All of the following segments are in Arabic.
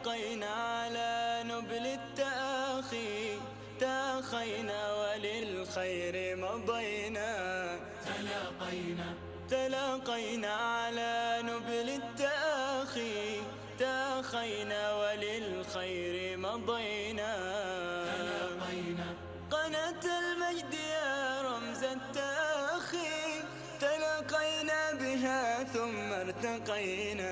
التقينا على نبل التآخي، تاخينا وللخير مضينا. تلاقينا على نبل التآخي، تاخينا وللخير مضينا. قناة المجد يا رمز التآخي، تلاقينا بها ثم ارتقينا.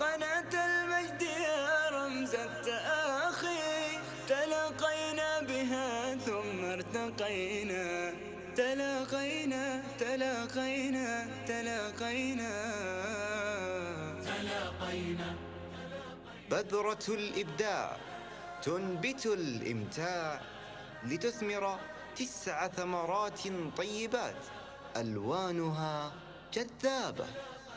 قناة المجد يا رمز التآخي، تلاقينا بها ثم ارتقينا. تلاقينا تلاقينا تلاقينا تلاقينا. بذرة الإبداع تنبت الإمتاع، لتثمر 9 ثمرات طيبات، ألوانها جذابة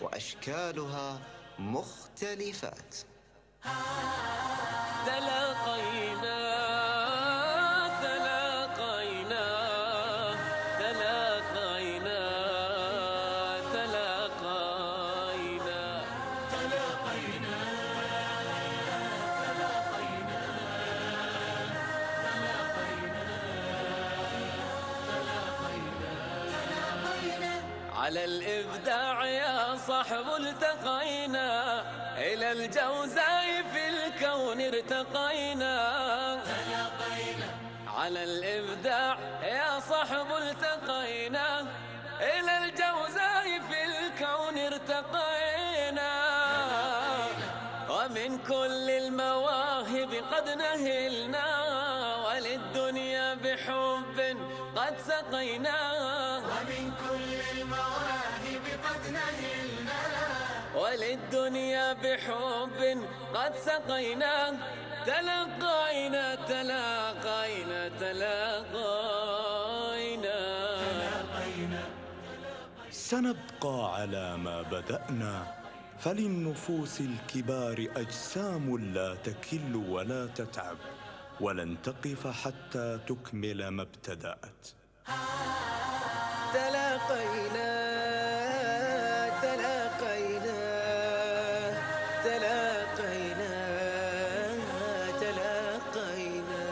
وأشكالها مختلفات. على الإبداع يا صاحب التقينا، إلى الجوزاء في الكون ارتقينا. على الإبداع يا صاحب التقينا، إلى الجوزاء في الكون ارتقينا. ومن كل المواهب قد نهلنا، وللدنيا بحب قد سقينا. ومن كل المواهب قد نهلنا، وللدنيا بحب قد سقينا. تلاقينا تلاقينا تلاقينا. سنبقى على ما بدأنا، فللنفوس الكبار أجسام لا تكل ولا تتعب، ولن تقف حتى تكمل ما ابتدأت. تلاقينا تلاقينا تلاقينا تلاقينا تلاقينا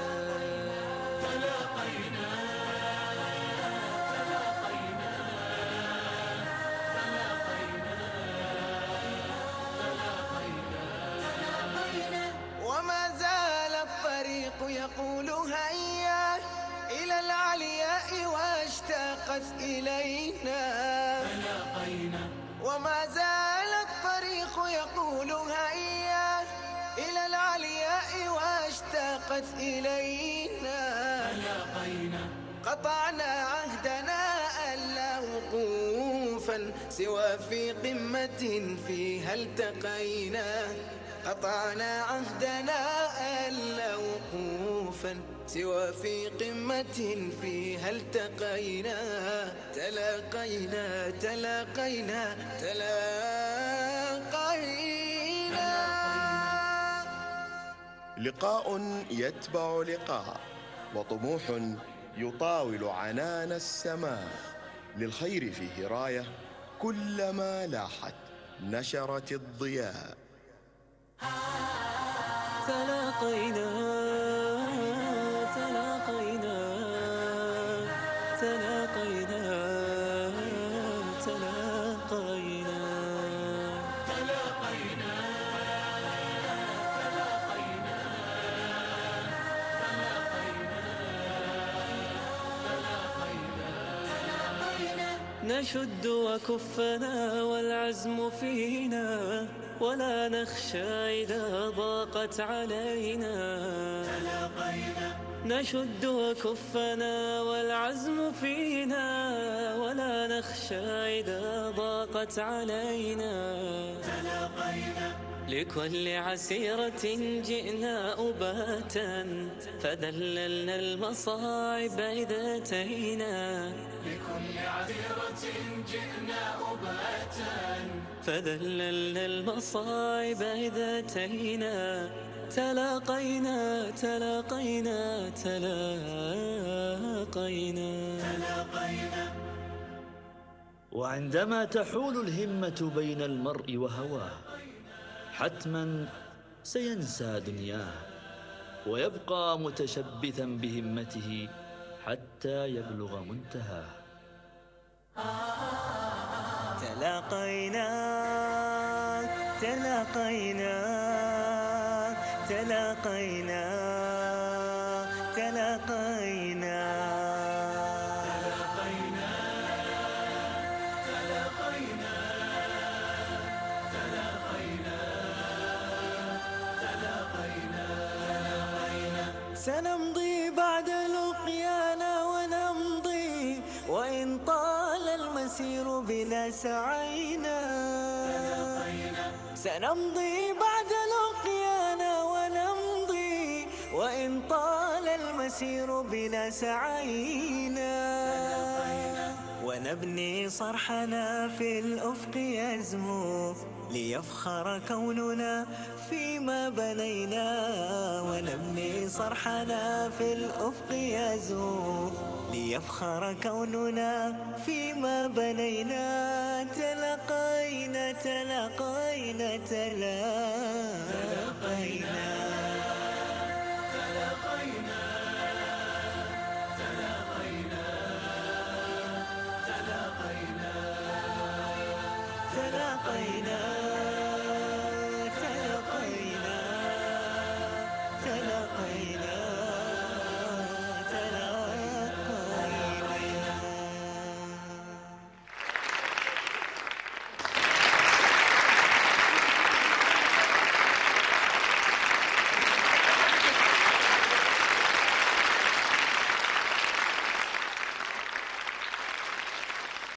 تلاقينا تلاقينا. وما زال الطريق يقول هيا إلى العلياء، واشتاقت إلينا. وما زال الطريق يقول هيا إلى العلياء، واشتاقت إلينا. قطعنا عهدنا ألا وقوفا سوى في قمة فيها التقينا. قطعنا عهدنا ألا وقوفا سوى في قمة فيها التقينا. تلاقينا تلاقينا تلاقينا. لقاء يتبع لقاء، وطموح يطاول عنان السماء. للخير فيه راية، كلما لاحت نشرت الضياء. تلاقينا تلاقينا تلاقينا تلاقينا تلاقينا تلاقينا تلاقينا. نشد وكفنا والعزم فينا، ولا نخشى إذا ضاقت علينا. نشد وكفنا والعزم فينا، ولا نخشى إذا ضاقت علينا. لكل عسيرة جئنا أباتا، فذللنا المصاعب إذا أتينا. لكل عسيرة جئنا أباتا، فذللنا المصاعب إذا أتينا. تلاقينا تلاقينا تلاقينا. وعندما تحول الهمة بين المرء وهواه، حتما سينسى دنياه ويبقى متشبثا بهمته حتى يبلغ منتهاه. تلاقينا تلاقينا تلاقينا تلاقينا سنمضي بعد لقيانا ونمضي وإن طال المسير بنا سعينا. سنمضي بعد لقيانا ونمضي وإن طال المسير بنا سعينا. ونبني صرحنا في الأفق يزمو ليفخر كوننا فيما بنينا. ونبني صرحنا في الأفق يزوغ ليفخر كوننا فيما بنينا. تلاقينا تلاقينا تلاقينا.